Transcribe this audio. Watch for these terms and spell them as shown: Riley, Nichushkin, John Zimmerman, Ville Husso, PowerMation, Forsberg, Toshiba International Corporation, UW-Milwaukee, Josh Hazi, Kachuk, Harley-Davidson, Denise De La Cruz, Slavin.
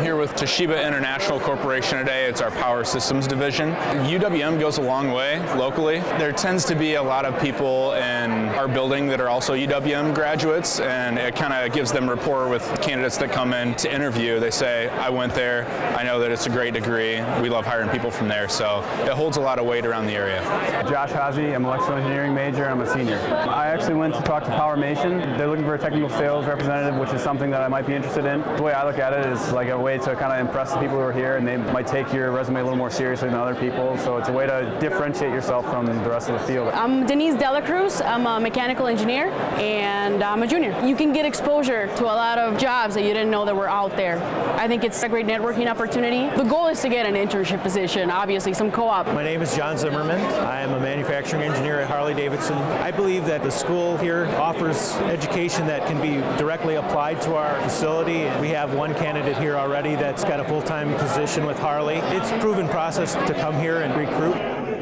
Here with Toshiba International Corporation today. It's our power systems division. UWM goes a long way locally. There tends to be a lot of people in our building that are also UWM graduates, and it kind of gives them rapport with candidates that come in to interview. They say, I went there, I know that it's a great degree, we love hiring people from there, so it holds a lot of weight around the area. Josh Hazi, I'm an electrical engineering major, I'm a senior. I actually went to talk to PowerMation. They're looking for a technical sales representative, which is something that I might be interested in. The way I look at it is like a way to kind of impress the people who are here, and they might take your resume a little more seriously than other people, so it's a way to differentiate yourself from the rest of the field. I'm Denise De La Cruz, I'm a mechanical engineer and I'm a junior. You can get exposure to a lot of jobs that you didn't know that were out there. I think it's a great networking opportunity. The goal is to get an internship position, obviously some co-op. My name is John Zimmerman. I am a manufacturing engineer at Harley-Davidson. I believe that the school here offers education that can be directly applied to our facility. We have one candidate here already that's got a full-time position with Harley. It's a proven process to come here and recruit.